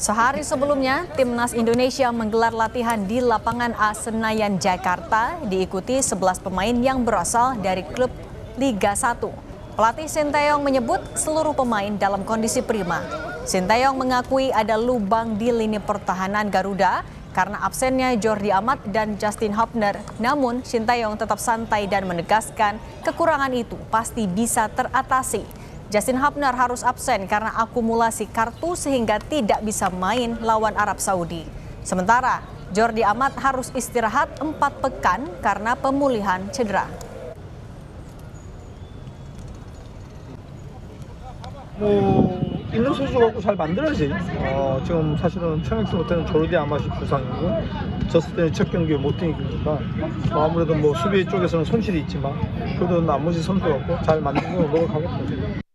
Sehari sebelumnya, Timnas Indonesia menggelar latihan di lapangan A Senayan, Jakarta, diikuti 11 pemain yang berasal dari klub Liga 1. Pelatih Shin Tae-yong menyebut seluruh pemain dalam kondisi prima. Shin Tae-yong mengakui ada lubang di lini pertahanan Garuda karena absennya Jordi Amat dan Justin Hubner. Namun, Shin Tae-yong tetap santai dan menegaskan kekurangan itu pasti bisa teratasi. Justin Hubner harus absen karena akumulasi kartu sehingga tidak bisa main lawan Arab Saudi. Sementara, Jordi Amat harus istirahat 4 pekan karena pemulihan cedera. 인도 선수 갖고 잘 만들어야지. 지금 사실은 청약수 때는 조르디 아마시 부상이고 졌을 때는 첫 경기에 못 뛰니까 아무래도 뭐 수비 쪽에서는 손실이 있지만 그래도 나머지 선수 갖고 잘 만들고 노력하겠죠.